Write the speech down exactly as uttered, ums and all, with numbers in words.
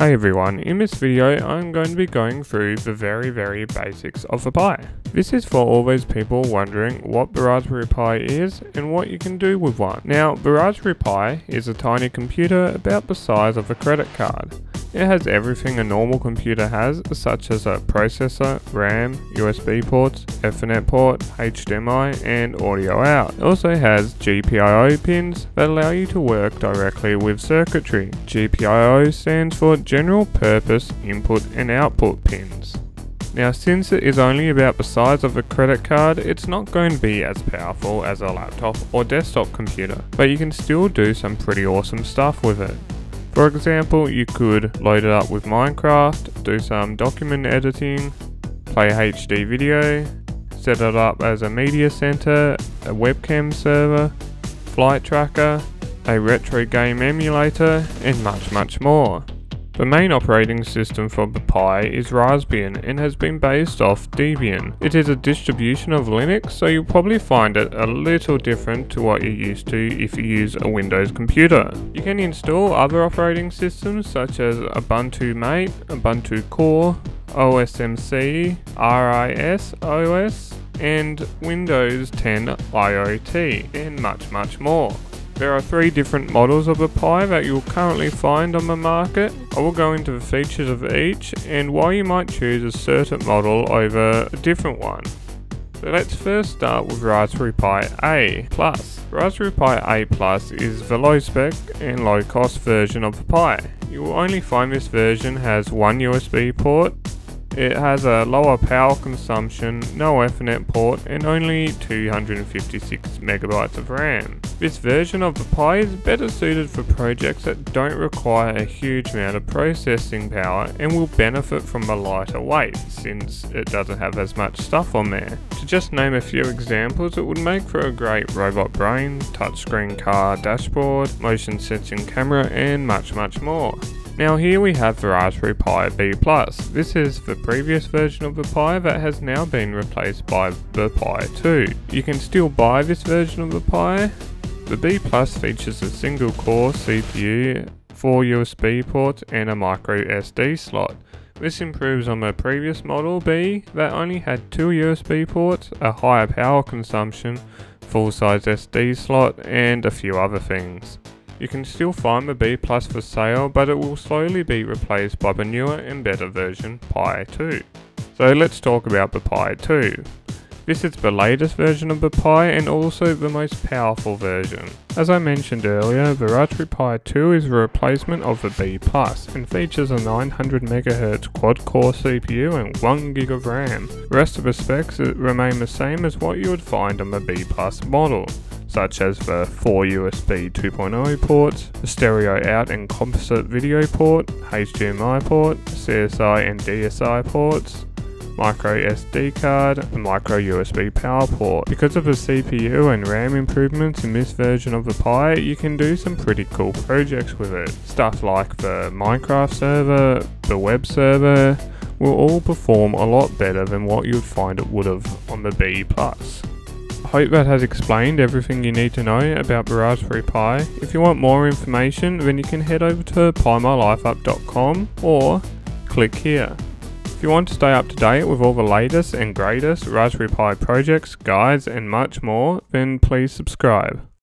Hey everyone, in this video I'm going to be going through the very very basics of the Pi. This is for all those people wondering what the Raspberry Pi is and what you can do with one. Now, the Raspberry Pi is a tiny computer about the size of a credit card. It has everything a normal computer has, such as a processor, RAM, U S B ports, Ethernet port, H D M I and audio out. It also has G P I O pins that allow you to work directly with circuitry. G P I O stands for General Purpose Input and Output pins. Now, since it is only about the size of a credit card, it's not going to be as powerful as a laptop or desktop computer, but you can still do some pretty awesome stuff with it. For example, you could load it up with Minecraft, do some document editing, play H D video, set it up as a media center, a webcam server, flight tracker, a retro game emulator, and much much more. The main operating system for the Pi is Raspbian and has been based off Debian. It is a distribution of Linux, so you'll probably find it a little different to what you're used to if you use a Windows computer. You can install other operating systems such as Ubuntu Mate, Ubuntu Core, O S M C, RISC O S, and Windows ten I O T, and much much more. There are three different models of the Pi that you'll currently find on the market. I will go into the features of each and why you might choose a certain model over a different one. So let's first start with Raspberry Pi A plus. Raspberry Pi A plus is the low spec and low cost version of the Pi. You will only find this version has one U S B port. It has a lower power consumption, no Ethernet port and only two hundred fifty-six megabytes of RAM. This version of the Pi is better suited for projects that don't require a huge amount of processing power and will benefit from a lighter weight since it doesn't have as much stuff on there. To just name a few examples, it would make for a great robot brain, touchscreen car dashboard, motion sensing camera and much much more. Now here we have the Raspberry Pi B plus. This is the previous version of the Pi that has now been replaced by the Pi two. You can still buy this version of the Pi. The B plus features a single core C P U, four U S B ports and a micro S D slot. This improves on the previous Model B that only had two U S B ports, a higher power consumption, full-size S D slot and a few other things. You can still find the B plus for sale, but it will slowly be replaced by the newer and better version, Pi two. So let's talk about the Pi two. This is the latest version of the Pi and also the most powerful version. As I mentioned earlier, the Raspberry Pi two is a replacement of the B plus and features a nine hundred megahertz quad-core C P U and one gig of RAM. The rest of the specs remain the same as what you would find on the B plus model, such as the four U S B two point oh ports, the stereo out and composite video port, H D M I port, C S I and D S I ports, micro S D card and micro U S B power port. Because of the C P U and RAM improvements in this version of the Pi, you can do some pretty cool projects with it. Stuff like the Minecraft server, the web server, will all perform a lot better than what you'd find it would have on the B plus. I hope that has explained everything you need to know about the Raspberry Pi. If you want more information, then you can head over to pi my life up dot com or click here. If you want to stay up to date with all the latest and greatest Raspberry Pi projects, guides and much more, then please subscribe.